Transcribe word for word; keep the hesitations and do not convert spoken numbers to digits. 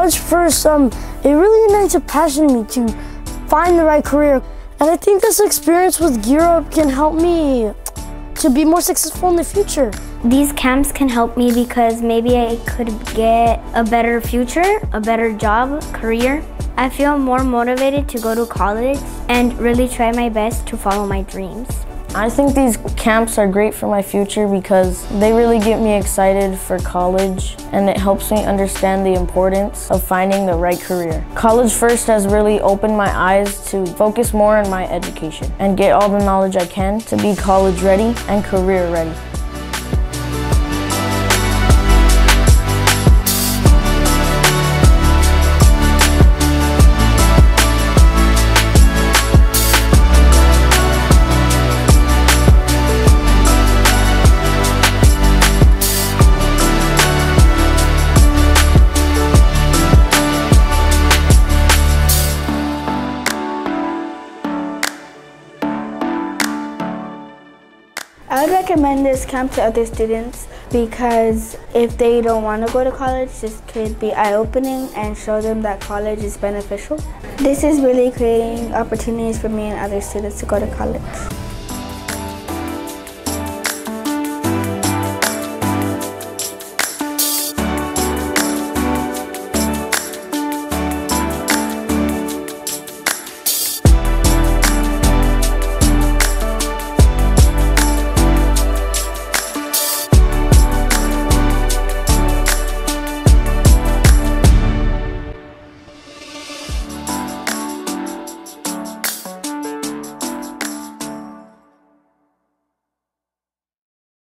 College First, um, it really ignites a passion in me to find the right career. And I think this experience with GEAR UP can help me to be more successful in the future. These camps can help me because maybe I could get a better future, a better job, career. I feel more motivated to go to college and really try my best to follow my dreams. I think these camps are great for my future because they really get me excited for college, and it helps me understand the importance of finding the right career. College First has really opened my eyes to focus more on my education and get all the knowledge I can to be college ready and career ready. I would recommend this camp to other students because if they don't want to go to college, this could be eye-opening and show them that college is beneficial. This is really creating opportunities for me and other students to go to college.